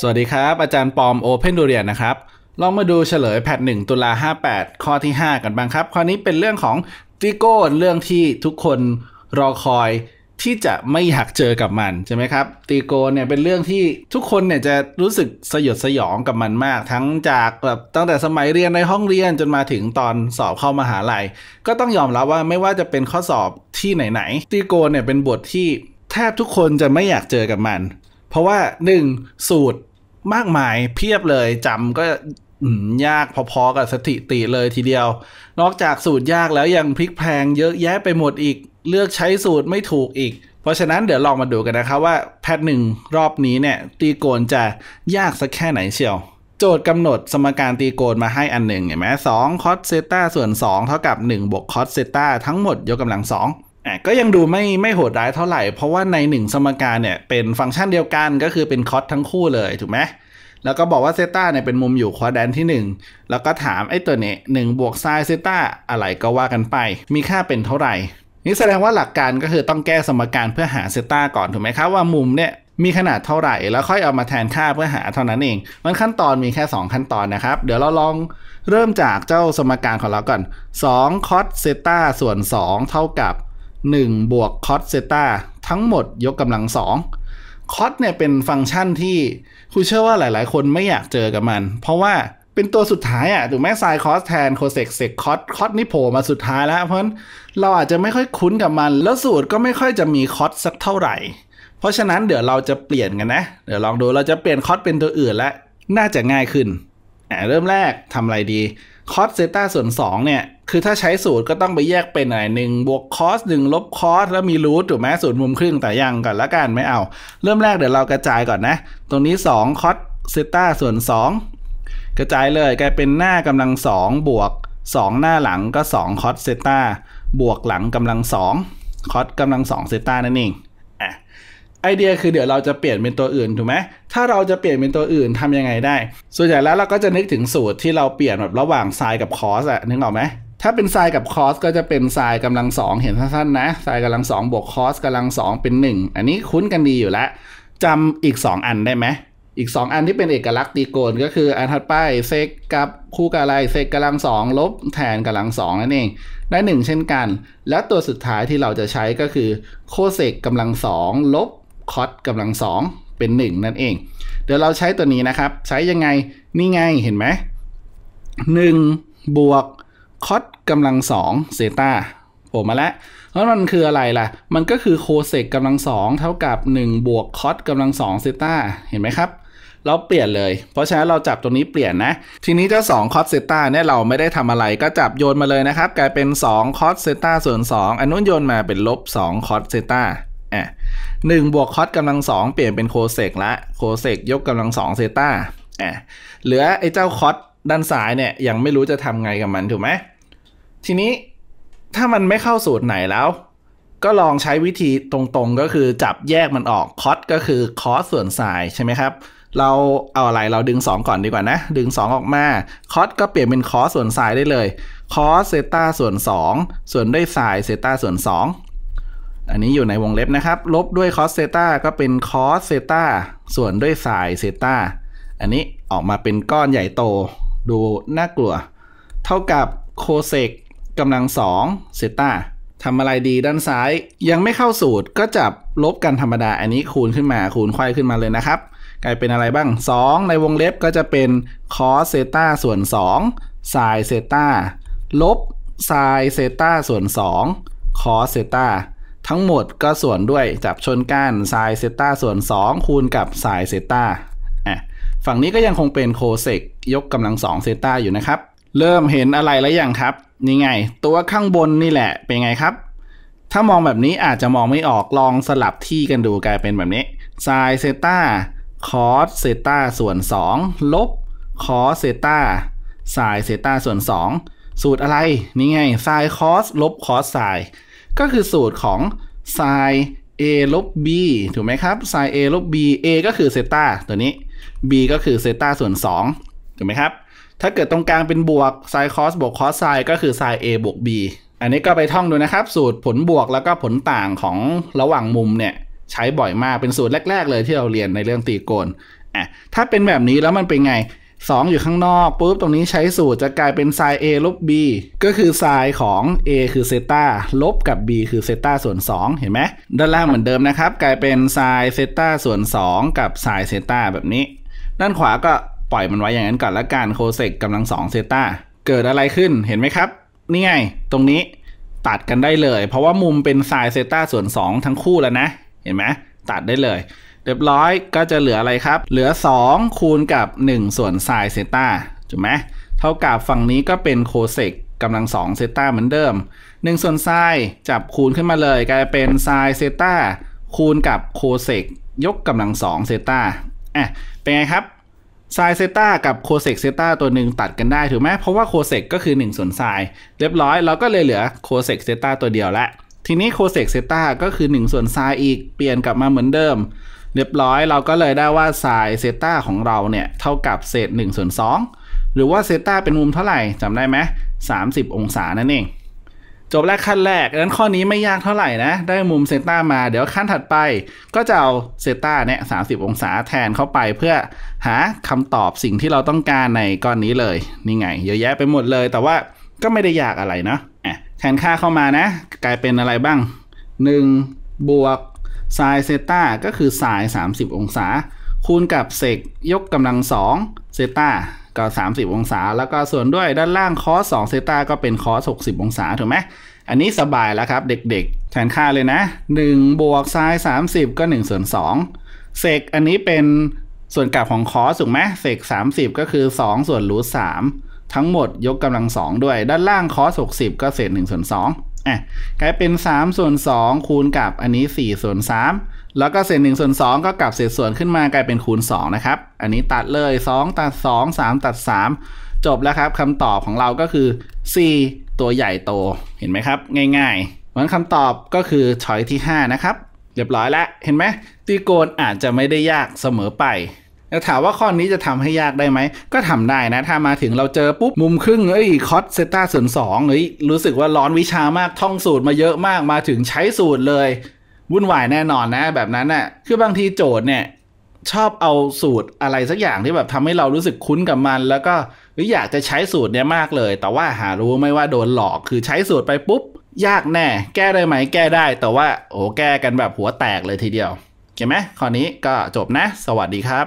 สวัสดีครับอาจารย์ปอม OpenDurian นะครับลองมาดูเฉลยแพท1ตุลา58ข้อที่5กันบ้างครับข้อนี้เป็นเรื่องของจิโก้เรื่องที่ทุกคนรอคอยที่จะไม่อยากเจอกับมันใช่ไหมครับตีโกนเนี่ยเป็นเรื่องที่ทุกคนเนี่ยจะรู้สึกสยดสยองกับมันมากทั้งจากแบบตั้งแต่สมัยเรียนในห้องเรียนจนมาถึงตอนสอบเข้ามหาลัยก็ต้องยอมรับว่าไม่ว่าจะเป็นข้อสอบที่ไหนๆตีโกนเนี่ยเป็นบทที่แทบทุกคนจะไม่อยากเจอกับมันเพราะว่า1สูตรมากมายเพียบเลยจำก็ยากพอๆกับสถิติเลยทีเดียวนอกจากสูตรยากแล้วยังพลิกแพลงเยอะแยะไปหมดอีกเลือกใช้สูตรไม่ถูกอีกเพราะฉะนั้นเดี๋ยวลองมาดูกันนะครับว่าแพทหนึ่งรอบนี้เนี่ยตีโกนจะยากสักแค่ไหนเชียวโจทย์กำหนดสมการตีโกนมาให้อันหนึ่งเห็นไหม2 cos เซต้าส่วน2เท่ากับ1บวก cos เซต้าทั้งหมดยกกำลัง2ก็ยังดูไม่โหดร้ายเท่าไหร่เพราะว่าใน1สมการเนี่ยเป็นฟังก์ชันเดียวกันก็คือเป็น cos ทั้งคู่เลยถูกไหมแล้วก็บอกว่าเซต้าเนี่ยเป็นมุมอยู่ควอแดนที่1แล้วก็ถามไอ้ตัวเนี่ย1บวกไซน์เซต้าอะไรก็ว่ากันไปมีค่าเป็นเท่าไหร่นี่แสดงว่าหลักการก็คือต้องแก้สมการเพื่อหาเซต้าก่อนถูกไหมครับว่ามุมเนี่ยมีขนาดเท่าไหร่แล้วค่อยเอามาแทนค่าเพื่อหาเท่านั้นเองมันขั้นตอนมีแค่2ขั้นตอนนะครับเดี๋ยวเราลองเริ่มจากเจ้าสมการของเราก่อน2 cos เซต้าส่วน2เท่ากับ1บวก cos เซต้าทั้งหมดยกกำลัง2คอสเนี่ยเป็นฟังก์ชันที่คุณเชื่อว่าหลายๆคนไม่อยากเจอกับมันเพราะว่าเป็นตัวสุดท้ายอ่ะถูกไหมไซน์คอสแทนโคเซกเซกคอสนี่โผล่มาสุดท้ายแล้วเพราะฉะนั้นเราอาจจะไม่ค่อยคุ้นกับมันแล้วสูตรก็ไม่ค่อยจะมีคอสสักเท่าไหร่เพราะฉะนั้นเดี๋ยวเราจะเปลี่ยนกันนะเดี๋ยวลองดูเราจะเปลี่ยนคอสเป็นตัวอื่นและน่าจะง่ายขึ้นเริ่มแรกทำอะไรดีคอสเซต้าส่วน2เนี่ยคือถ้าใช้สูตรก็ต้องไปแยกเป็นอะไร1บวกคอส1ลบคอสแล้วมีรูทถูกไหมสูตรมุมครึ่งแต่ยังก่อนละกันไม่เอาเริ่มแรกเดี๋ยวเรากระจายก่อนนะตรงนี้2คอสเซต้าส่วน2กระจายเลยกลายเป็นหน้ากำลัง2บวก2หน้าหลังก็2คอสเซต้าบวกหลังกำลัง2คอสกำลัง2เซต้านั่นเองไอเดียคือเดี๋ยวเราจะเปลี่ยนเป็นตัวอื่นถูกไหมถ้าเราจะเปลี่ยนเป็นตัวอื่นทำยังไงได้ส่วนใหญ่แล้วเราก็จะนึกถึงสูตรที่เราเปลี่ยนแบบระหว่างไซน์กับคอสอะนึกออกไหมถ้าเป็นไซน์กับคอสก็จะเป็นไซน์กำลัง2เห็นสั้นๆนะไซน์กำลัง2บวกคอสกำลัง2เป็น1อันนี้คุ้นกันดีอยู่แล้วจำอีก2อันได้ไหมอีก2อันที่เป็นเอกลักษณ์ตีโกนก็คืออันถัดไปเซกกับคู่กับอะไรเซกกำลัง2ลบแทนกำลัง2นั่นเองได้1เช่นกันและตัวสุดท้ายที่เราจะใช้ก็คือโคเซกกำลัง2ลบคอสกำลัง2เป็น1นั่นเองเดี๋ยวเราใช้ตัวนี้นะครับใช้ยังไงนี่ไงเห็นไหม1บวกคอสกำลัง2เซต้าโผล่มาแล้วแล้วมันคืออะไรล่ะมันก็คือโคเซกกำลัง2เท่ากับ1บวกคอสกำลัง2เซต้าเห็นไหมครับเราเปลี่ยนเลยเพราะฉะนั้นเราจับตัวนี้เปลี่ยนนะทีนี้เจ้า2คอสเซต้าเนี่ยเราไม่ได้ทำอะไรก็จับโยนมาเลยนะครับกลายเป็น2คอสเซต้าส่วน2อันนู้นโยนมาเป็นลบ2คอสเซต้า1บวกคอสกำลัง2เปลี่ยนเป็นโคเซกละโคเซกยกกำลัง2เซต้าเหลือไอ้เจ้าคอสด้านซ้ายเนี่ยยังไม่รู้จะทำไงกับมันถูกไหมทีนี้ถ้ามันไม่เข้าสูตรไหนแล้วก็ลองใช้วิธีตรงๆก็คือจับแยกมันออกคอสก็คือคอสส่วนไซน์ใช่ไหมครับเราเอาอะไรเราดึง2ก่อนดีกว่านะดึง2ออกมาคอสก็เปลี่ยนเป็นคอสส่วนไซน์ได้เลยคอสเซต้าส่วน2ส่วนด้วยไซน์เซต้าส่วน2อันนี้อยู่ในวงเล็บนะครับลบด้วยคอสเซต้าก็เป็นคอสเซต้าส่วนด้วยไซน์เซต้าอันนี้ออกมาเป็นก้อนใหญ่โตดูน่ากลัวเท่ากับโคเซกกำลัง2เซต้าทำอะไรดีด้านซ้ายยังไม่เข้าสูตรก็จับลบกันธรรมดาอันนี้คูณขึ้นมาคูณไขว้ขึ้นมาเลยนะครับกลายเป็นอะไรบ้าง2ในวงเล็บก็จะเป็นคอสเซต้าส่วน2ไซน์เซต้าลบไซน์เซต้าส่วน2คอสเซต้าทั้งหมดก็ส่วนด้วยจับชนกันไซน์เซต้าส่วน2คูณกับไซน์เซต้าฝั่งนี้ก็ยังคงเป็นโคเซกยกกำลัง2เซต้าอยู่นะครับเริ่มเห็นอะไรแล้วยังครับนี่ไงตัวข้างบนนี่แหละเป็นไงครับถ้ามองแบบนี้อาจจะมองไม่ออกลองสลับที่กันดูกลายเป็นแบบนี้ไซน์เซต้าคอสเซต้าส่วน2ลบคอสเซต้าไซน์เซต้าส่วน2สูตรอะไรนี่ไงไซน์คอสลบคอสไซน์ก็คือสูตรของไซน์ a ลบ b ถูกไหมครับไซน์ a ลบ b a ก็คือเซต้าตัวนี้ b ก็คือเซต้าส่วน2ถูกไหมครับถ้าเกิดตรงกลางเป็นบวกไซน์คอสบวกคอสไซน์ก็คือไซน์ a บวก b อันนี้ก็ไปท่องดูนะครับสูตรผลบวกแล้วก็ผลต่างของระหว่างมุมเนี่ยใช้บ่อยมากเป็นสูตรแรกๆเลยที่เราเรียนในเรื่องตีโกน ถ้าเป็นแบบนี้แล้วมันเป็นไง2อยู่ข้างนอกปุ๊บตรงนี้ใช้สูตรจะกลายเป็นไซน์ a ลบ b ก็คือไซน์ของ a คือเซต้าลบกับ b คือเซต้าส่วน2เห็นไหมด้านล่างเหมือนเดิมนะครับกลายเป็นไซน์เซต้าส่วน2กับไซน์เซต้าแบบนี้ด้านขวาก็ปล่อยมันไว้อย่างนั้นก่อนละกันโคเซกกำลัง2เซต้าเกิดอะไรขึ้นเห็นไหมครับนี่ไงตรงนี้ตัดกันได้เลยเพราะว่ามุมเป็นไซน์เซต้าส่วน2ทั้งคู่แล้วนะเห็นไหมตัดได้เลยเรียบร้อยก็จะเหลืออะไรครับเหลือ2คูณกับ1ส่วนไซน์เซต้าถูกไหมเท่ากับฝั่งนี้ก็เป็นโคเซกกำลัง2เซต้าเหมือนเดิม1ส่วนไซน์จับคูณขึ้นมาเลยกลายเป็นไซน์เซต้าคูณกับโคเซกยกกำลัง2เซต้าเป็นไงครับไซน์เซต้ากับโคเซกเซต้าตัวหนึ่งตัดกันได้ถูกไหมเพราะว่าโคเซกก็คือ1ส่วนไซน์เรียบร้อยเราก็เลยเหลือโคเซกเซต้าตัวเดียวละทีนี้โคเซกเซต้าก็คือ1ส่วนไซน์อีกเปลี่ยนกลับมาเหมือนเดิมเรียบร้อยเราก็เลยได้ว่าไซน์เซต้าของเราเนี่ยเท่ากับเศษ1ส่วน2หรือว่าเซต้าเป็นมุมเท่าไหร่จำได้ไหม30 องศานั่นเองจบแรกขั้นแรกดังนั้นข้อนี้ไม่ยากเท่าไหร่นะได้มุมเซต้ามาเดี๋ยวขั้นถัดไปก็จะเอาเซต้าเนี่ย30 องศาแทนเข้าไปเพื่อหาคำตอบสิ่งที่เราต้องการในก้อนนี้เลยนี่ไงเยอะแยะไปหมดเลยแต่ว่าก็ไม่ได้ยากอะไรเนาะแทนค่าเข้ามานะกลายเป็นอะไรบ้าง1บวกไซน์เซต้าก็คือไซน์30 องศาคูณกับเซกยกกำลัง2เซต้าก็30 องศาแล้วก็ส่วนด้วยด้านล่างคอส2เซต้าก็เป็นคอส60 องศาถูกไหมอันนี้สบายแล้วครับเด็กๆแทนค่าเลยนะ1บวกไซน์30ก็1ส่วน2เซกอันนี้เป็นส่วนกลับของคอสถูกไหมเซก30ก็คือ2ส่วนรูท3ทั้งหมดยกกำลัง2ด้วยด้านล่างคอส60ก็เศษ1ส่วน2กลายเป็น3ส่วน2คูณกับอันนี้4ส่วน3แล้วก็เศษ1ส่วน2ก็กลับเศษส่วนขึ้นมากลายเป็นคูณ2นะครับอันนี้ตัดเลย2ตัด2 3ตัด3จบแล้วครับคำตอบของเราก็คือ4ตัวใหญ่โตเห็นไหมครับง่ายๆงั้นคำตอบก็คือช้อยที่5นะครับเรียบร้อยแล้วเห็นไหมตรีโกณอาจจะไม่ได้ยากเสมอไปแล้วถามว่าข้อนี้จะทำให้ยากได้ไหมก็ทำได้นะถ้ามาถึงเราเจอปุ๊บมุมครึ่งคอสเซต้าส่วน2รู้สึกว่าร้อนวิชามากท่องสูตรมาเยอะมากมาถึงใช้สูตรเลยวุ่นวายแน่นอนนะแบบนั้นน่ะคือบางทีโจทย์เนี่ยชอบเอาสูตรอะไรสักอย่างที่แบบทำให้เรารู้สึกคุ้นกับมันแล้วก็อยากจะใช้สูตรเนี้ยมากเลยแต่ว่าหารู้ไม่ว่าโดนหลอกคือใช้สูตรไปปุ๊บยากแน่แก้ได้ไหมแก้ได้แต่ว่าแก้กันแบบหัวแตกเลยทีเดียวเข้าใจไหมข้อนี้ก็จบนะสวัสดีครับ